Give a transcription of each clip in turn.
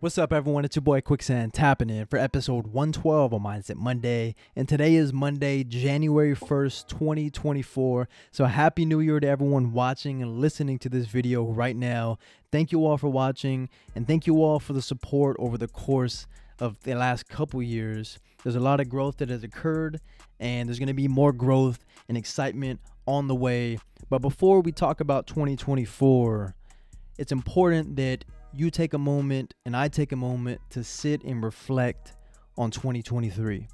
What's up, everyone? It's your boy Quicksand tapping in for episode 112 on Mindset Monday. And today is Monday, January 1st, 2024. So happy new year to everyone watching and listening to this video right now. Thank you all for watching and thank you all for the support over the course of the last couple years. There's a lot of growth that has occurred and there's going to be more growth and excitement on the way. But before we talk about 2024, it's important that you take a moment and I take a moment to sit and reflect on 2023.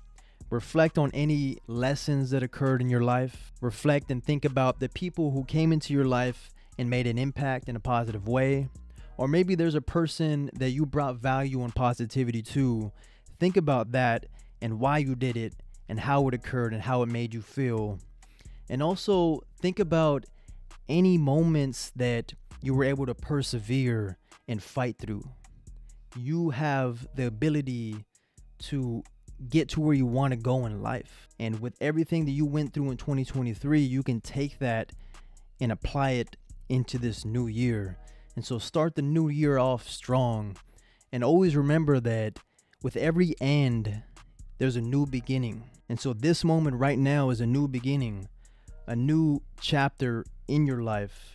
Reflect on any lessons that occurred in your life. Reflect and think about the people who came into your life and made an impact in a positive way. Or maybe there's a person that you brought value and positivity to. Think about that and why you did it and how it occurred and how it made you feel. And also think about any moments that you were able to persevere and fight through. You have the ability to get to where you want to go in life. And with everything that you went through in 2023, you can take that and apply it into this new year. And so start the new year off strong. And always remember that with every end, there's a new beginning. And so this moment right now is a new beginning, a new chapter in your life.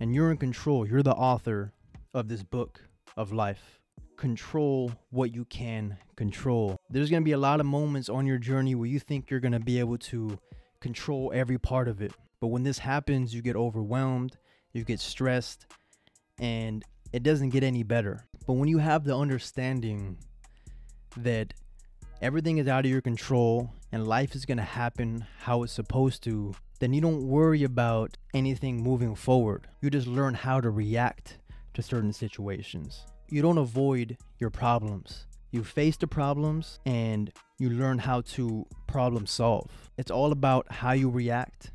And you're in control. You're the author of this book of life. Control what you can control. There's going to be a lot of moments on your journey where you think you're going to be able to control every part of it. But when this happens, you get overwhelmed, you get stressed, and it doesn't get any better. But when you have the understanding that everything is out of your control and life is going to happen how it's supposed to, then you don't worry about anything moving forward. You just learn how to react to certain situations. You don't avoid your problems. You face the problems and you learn how to problem solve. It's all about how you react.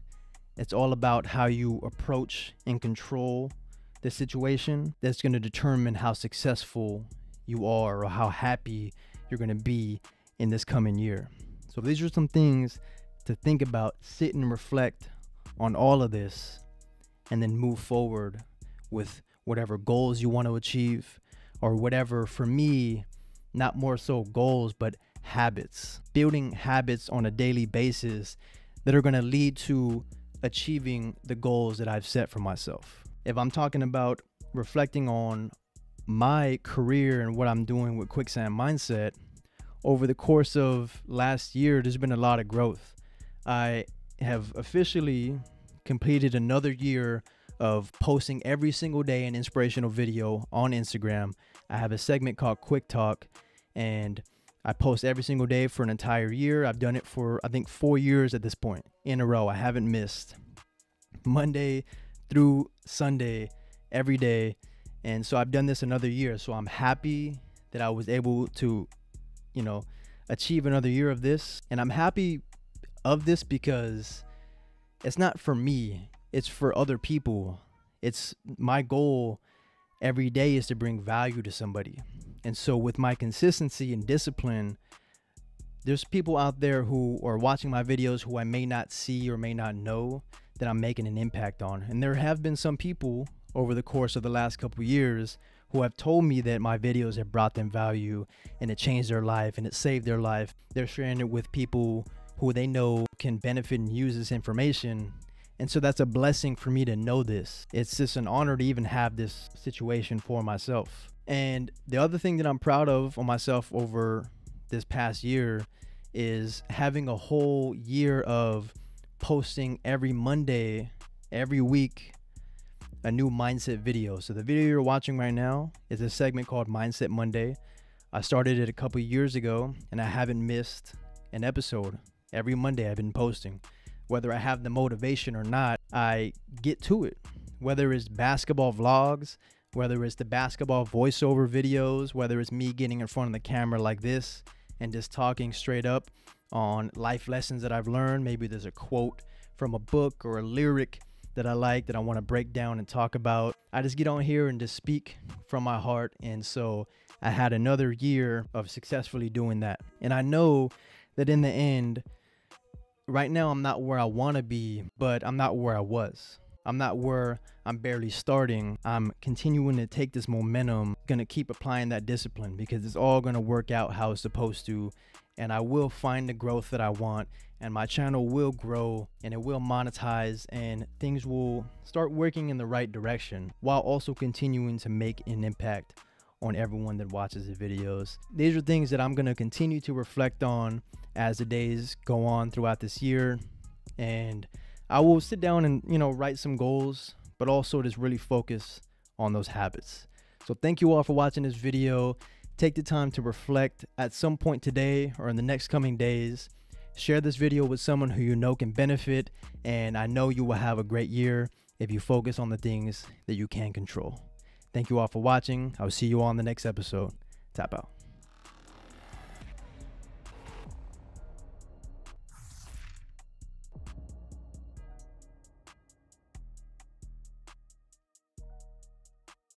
It's all about how you approach and control the situation that's going to determine how successful you are or how happy you're going to be in this coming year. So these are some things to think about. Sit and reflect on all of this and then move forward with whatever goals you want to achieve, or whatever, for me, not more so goals, but habits. Building habits on a daily basis that are going to lead to achieving the goals that I've set for myself. If I'm talking about reflecting on my career and what I'm doing with Quicksand Mindset, over the course of last year, there's been a lot of growth. I have officially completed another year of posting every single day an inspirational video on Instagram. I have a segment called Quick Talk and I post every single day for an entire year. I've done it for, I think, 4 years at this point in a row. I haven't missed Monday through Sunday every day. And so I've done this another year. So I'm happy that I was able to, achieve another year of this. And I'm happy of this because it's not for me. It's for other people. It's my goal every day is to bring value to somebody. And so with my consistency and discipline, there's people out there who are watching my videos who I may not see or may not know that I'm making an impact on. And there have been some people over the course of the last couple of years who have told me that my videos have brought them value and it changed their life and it saved their life. They're sharing it with people who they know can benefit and use this information. And so that's a blessing for me to know this. It's just an honor to even have this situation for myself. And the other thing that I'm proud of on myself over this past year is having a whole year of posting every Monday, every week, a new mindset video. So the video you're watching right now is a segment called Mindset Monday. I started it a couple years ago and I haven't missed an episode. Every Monday I've been posting. Whether I have the motivation or not, I get to it. Whether it's basketball vlogs, whether it's the basketball voiceover videos, whether it's me getting in front of the camera like this and just talking straight up on life lessons that I've learned. Maybe there's a quote from a book or a lyric that I like that I want to break down and talk about. I just get on here and just speak from my heart. And so I had another year of successfully doing that. And I know that in the end, right now, I'm not where I want to be, but I'm not where I was. I'm not where I'm barely starting. I'm continuing to take this momentum, gonna keep applying that discipline because it's all gonna work out how it's supposed to. And I will find the growth that I want, and my channel will grow and it will monetize, and things will start working in the right direction while also continuing to make an impact on everyone that watches the videos. These are things that I'm going to continue to reflect on as the days go on throughout this year. And I will sit down and, write some goals, but also just really focus on those habits. So thank you all for watching this video. Take the time to reflect at some point today or in the next coming days. Share this video with someone who you know can benefit, and I know you will have a great year if you focus on the things that you can control. Thank you all for watching. I will see you all in the next episode. Tap out.